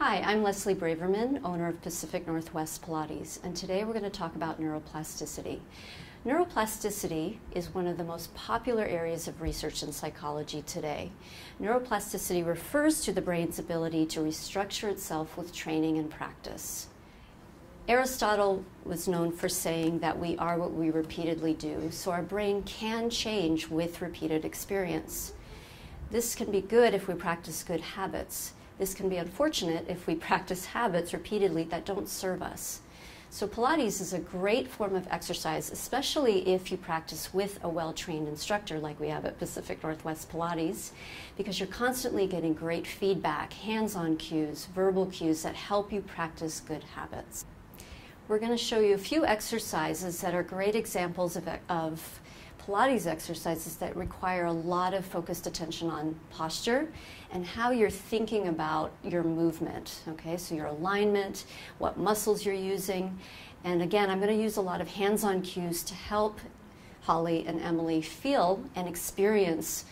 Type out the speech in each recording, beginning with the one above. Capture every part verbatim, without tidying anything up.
Hi, I'm Leslie Braverman, owner of Pacific Northwest Pilates, and today we're going to talk about neuroplasticity. Neuroplasticity is one of the most popular areas of research in psychology today. Neuroplasticity refers to the brain's ability to restructure itself with training and practice. Aristotle was known for saying that we are what we repeatedly do, so our brain can change with repeated experience. This can be good if we practice good habits. This can be unfortunate if we practice habits repeatedly that don't serve us. So Pilates is a great form of exercise, especially if you practice with a well-trained instructor like we have at Pacific Northwest Pilates, because you're constantly getting great feedback, hands-on cues, verbal cues that help you practice good habits. We're going to show you a few exercises that are great examples of, of Pilates exercises that require a lot of focused attention on posture and how you're thinking about your movement, okay? So your alignment, what muscles you're using. And again, I'm going to use a lot of hands-on cues to help Holly and Emily feel and experience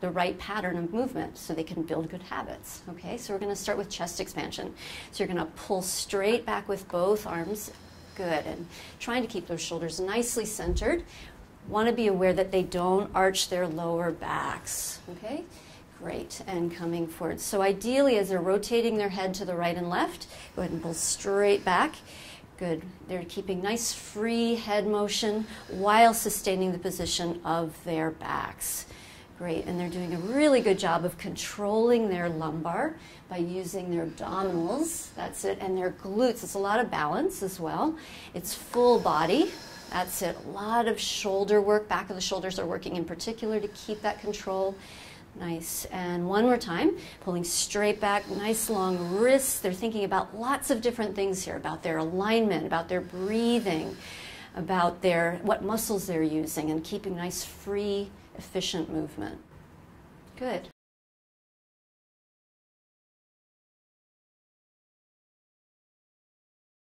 the right pattern of movement so they can build good habits, okay? So we're going to start with chest expansion. So you're going to pull straight back with both arms, good, and trying to keep those shoulders nicely centered. Want to be aware that they don't arch their lower backs, okay? Great, and coming forward. So ideally, as they're rotating their head to the right and left, go ahead and pull straight back. Good, they're keeping nice free head motion while sustaining the position of their backs. Great, and they're doing a really good job of controlling their lumbar by using their abdominals, that's it, and their glutes. It's a lot of balance as well. It's full body. That's it, a lot of shoulder work, back of the shoulders are working in particular to keep that control. Nice, and one more time, pulling straight back, nice long wrists. They're thinking about lots of different things here, about their alignment, about their breathing, about their what muscles they're using, and keeping nice, free, efficient movement. Good.